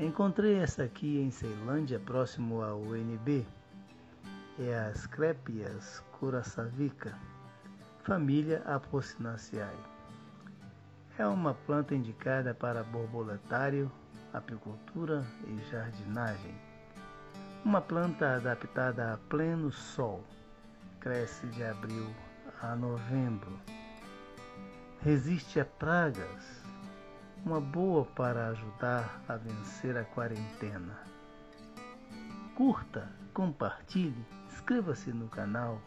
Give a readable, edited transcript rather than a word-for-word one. Encontrei essa aqui em Ceilândia, próximo ao UNB. É a Asclepias curassavica, família APOCYNACEAE. É uma planta indicada para borboletário, apicultura e jardinagem. Uma planta adaptada a pleno sol. Cresce de abril a novembro. Resiste a pragas. Uma boa para ajudar a vencer a quarentena. Curta, compartilhe, inscreva-se no canal.